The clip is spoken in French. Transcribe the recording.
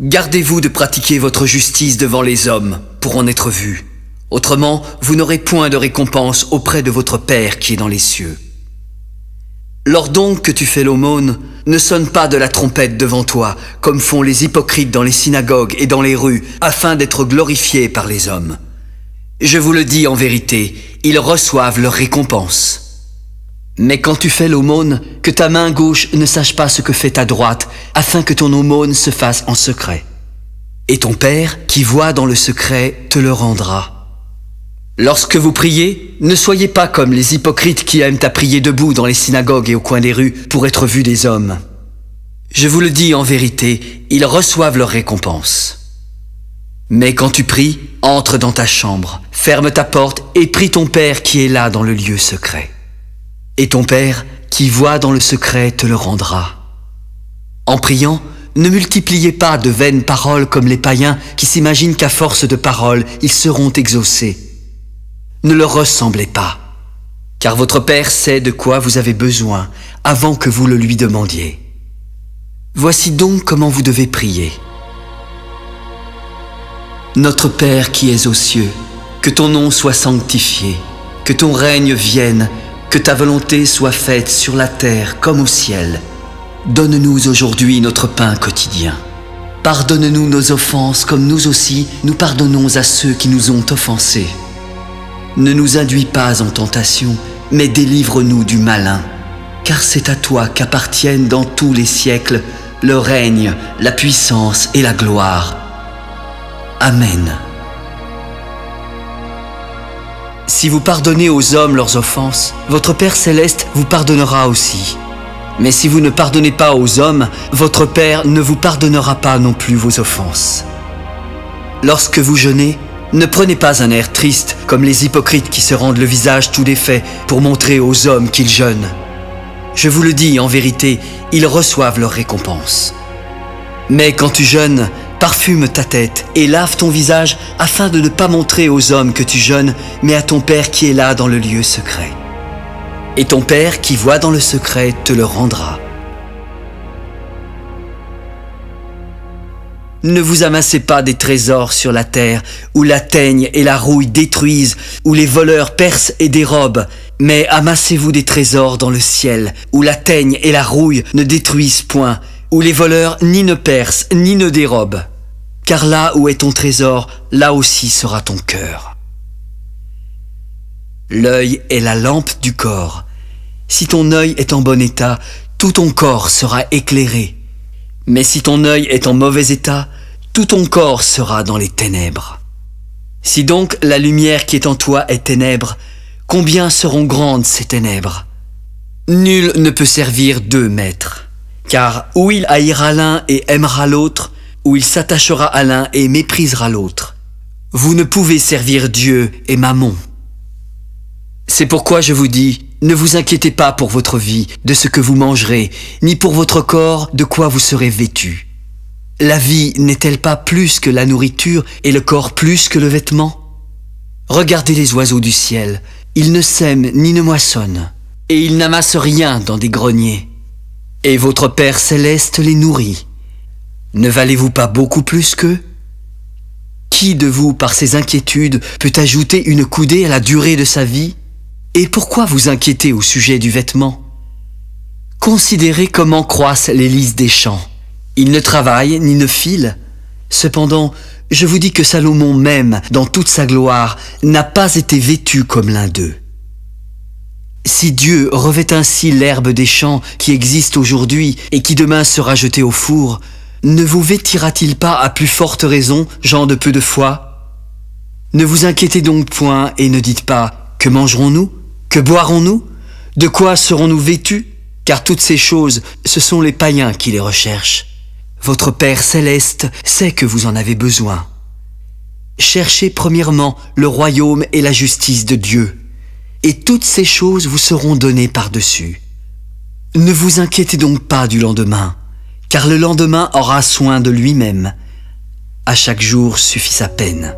Gardez-vous de pratiquer votre justice devant les hommes pour en être vus. Autrement, vous n'aurez point de récompense auprès de votre Père qui est dans les cieux. Lors donc que tu fais l'aumône, ne sonne pas de la trompette devant toi, comme font les hypocrites dans les synagogues et dans les rues, afin d'être glorifiés par les hommes. Je vous le dis en vérité, ils reçoivent leur récompense. Mais quand tu fais l'aumône, que ta main gauche ne sache pas ce que fait ta droite, afin que ton aumône se fasse en secret. Et ton Père, qui voit dans le secret, te le rendra. Lorsque vous priez, ne soyez pas comme les hypocrites qui aiment à prier debout dans les synagogues et au coin des rues pour être vus des hommes. Je vous le dis en vérité, ils reçoivent leur récompense. Mais quand tu pries, entre dans ta chambre, ferme ta porte et prie ton Père qui est là dans le lieu secret. Et ton Père, qui voit dans le secret, te le rendra. En priant, ne multipliez pas de vaines paroles comme les païens qui s'imaginent qu'à force de paroles, ils seront exaucés. Ne leur ressemblez pas, car votre Père sait de quoi vous avez besoin avant que vous le lui demandiez. Voici donc comment vous devez prier. Notre Père qui es aux cieux, que ton nom soit sanctifié, que ton règne vienne, que ta volonté soit faite sur la terre comme au ciel. Donne-nous aujourd'hui notre pain quotidien. Pardonne-nous nos offenses comme nous aussi nous pardonnons à ceux qui nous ont offensés. Ne nous induis pas en tentation, mais délivre-nous du malin. Car c'est à toi qu'appartiennent dans tous les siècles le règne, la puissance et la gloire. Amen. Si vous pardonnez aux hommes leurs offenses, votre Père céleste vous pardonnera aussi. Mais si vous ne pardonnez pas aux hommes, votre Père ne vous pardonnera pas non plus vos offenses. Lorsque vous jeûnez, ne prenez pas un air triste comme les hypocrites qui se rendent le visage tout défait pour montrer aux hommes qu'ils jeûnent. Je vous le dis en vérité, ils reçoivent leur récompense. Mais quand tu jeûnes, parfume ta tête et lave ton visage afin de ne pas montrer aux hommes que tu jeûnes, mais à ton Père qui est là dans le lieu secret. Et ton Père qui voit dans le secret te le rendra. Ne vous amassez pas des trésors sur la terre, où la teigne et la rouille détruisent, où les voleurs percent et dérobent, mais amassez-vous des trésors dans le ciel, où la teigne et la rouille ne détruisent point, où les voleurs ni ne percent, ni ne dérobent. Car là où est ton trésor, là aussi sera ton cœur. L'œil est la lampe du corps. Si ton œil est en bon état, tout ton corps sera éclairé. Mais si ton œil est en mauvais état, tout ton corps sera dans les ténèbres. Si donc la lumière qui est en toi est ténèbre, combien seront grandes ces ténèbres? Nul ne peut servir deux maîtres. Car ou il haïra l'un et aimera l'autre, ou il s'attachera à l'un et méprisera l'autre. Vous ne pouvez servir Dieu et Mammon. C'est pourquoi je vous dis, ne vous inquiétez pas pour votre vie, de ce que vous mangerez, ni pour votre corps, de quoi vous serez vêtu. La vie n'est-elle pas plus que la nourriture et le corps plus que le vêtement? Regardez les oiseaux du ciel, ils ne sèment ni ne moissonnent, et ils n'amassent rien dans des greniers. Et votre Père céleste les nourrit. Ne valez-vous pas beaucoup plus qu'eux? Qui de vous, par ses inquiétudes, peut ajouter une coudée à la durée de sa vie? Et pourquoi vous inquiétez au sujet du vêtement? Considérez comment croissent les lys des champs. Ils ne travaillent ni ne filent. Cependant, je vous dis que Salomon même, dans toute sa gloire, n'a pas été vêtu comme l'un d'eux. Si Dieu revêt ainsi l'herbe des champs qui existe aujourd'hui et qui demain sera jetée au four, ne vous vêtira-t-il pas à plus forte raison, gens de peu de foi? Ne vous inquiétez donc point et ne dites pas « Que mangerons-nous? Que boirons-nous? De quoi serons-nous vêtus ?» Car toutes ces choses, ce sont les païens qui les recherchent. Votre Père céleste sait que vous en avez besoin. Cherchez premièrement le royaume et la justice de Dieu. Et toutes ces choses vous seront données par-dessus. Ne vous inquiétez donc pas du lendemain, car le lendemain aura soin de lui-même. À chaque jour suffit sa peine.